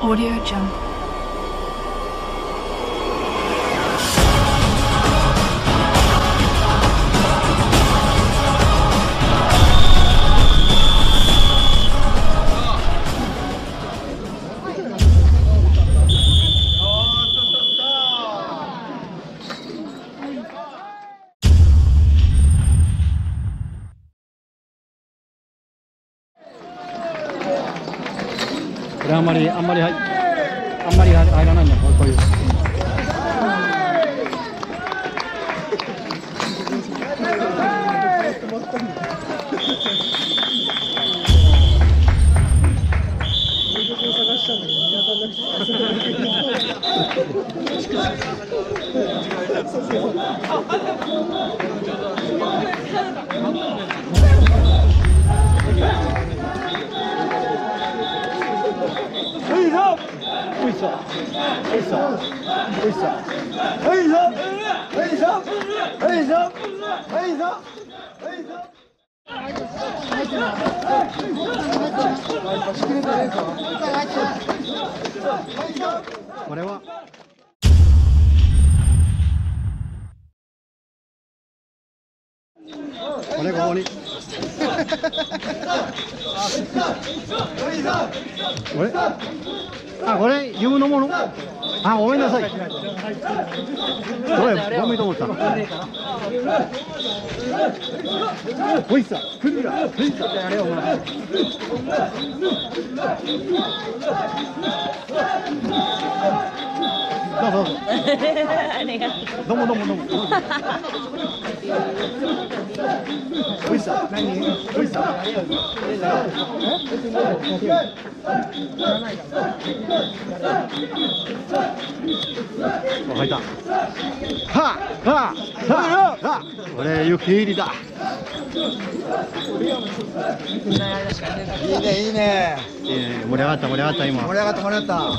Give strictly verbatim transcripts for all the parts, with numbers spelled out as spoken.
AudioJungle.あんまりあんまり入あんまり入らないんだこういう。これは。これここに。これ。あ、これ、言うのもの。あ、ごめんなさい。どれ、ごめんと思った。おいさ、来るな、来るな、やれよ、お前。どうぞ。どうもどうもどうも。おいさ、何、おいさ。入った。はあ、はあ、はあ、これ雪入りだ。いいね、いいね。いいね、盛り上がった、盛り上がった、今。盛り上がった、盛り上がっ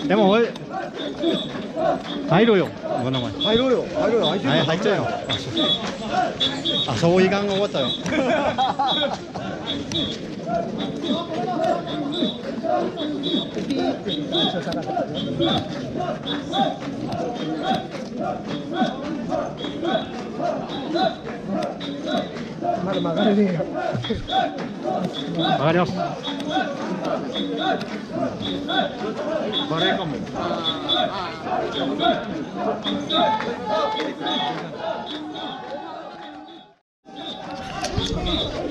た。でも、おい。入ろうよ、この前。入ろうよ、入ろうよ、入っちゃうよ。入っちゃうよ。あ、そういう感が終わったよ。まだ曲がれねえよ。曲がります。バレーかも。Young God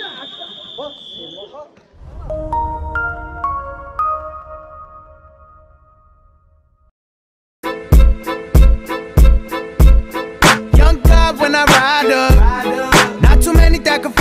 when I ride up, not too many that can